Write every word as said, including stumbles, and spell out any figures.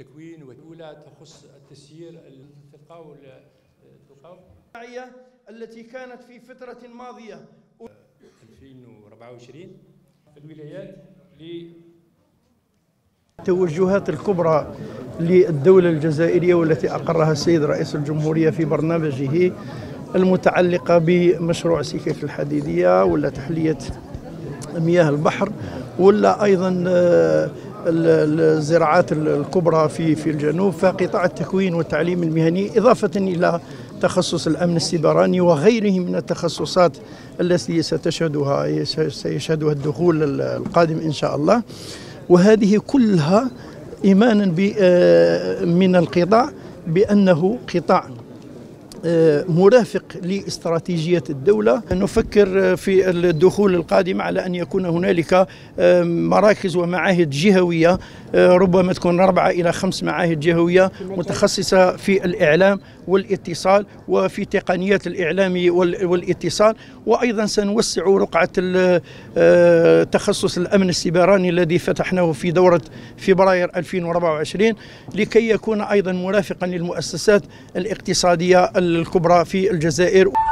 التكوين، والأولى تخص التسيير التقاء التقاء التي كانت في فترة ماضية ألفين وأربعة وعشرين في الولايات التوجهات الكبرى للدولة الجزائرية والتي أقرها السيد رئيس الجمهورية في برنامجه المتعلقة بمشروع سكك الحديدية ولا تحلية مياه البحر ولا أيضا الزراعات الكبرى في في الجنوب، فقطاع التكوين والتعليم المهني إضافة إلى تخصص الأمن السيبراني وغيره من التخصصات التي ستشهدها سيشهدها الدخول القادم إن شاء الله، وهذه كلها إيمانا من القطاع بأنه قطاع مرافق لاستراتيجية الدولة. نفكر في الدخول القادم على أن يكون هنالك مراكز ومعاهد جهوية، ربما تكون أربعة إلى خمس معاهد جهوية متخصصة في الإعلام والاتصال وفي تقنيات الإعلام والاتصال، وأيضا سنوسع رقعة تخصص الأمن السيبراني الذي فتحناه في دورة فبراير ألفين وأربعة وعشرين لكي يكون أيضا مرافقا للمؤسسات الاقتصادية الكبرى في الجزائر.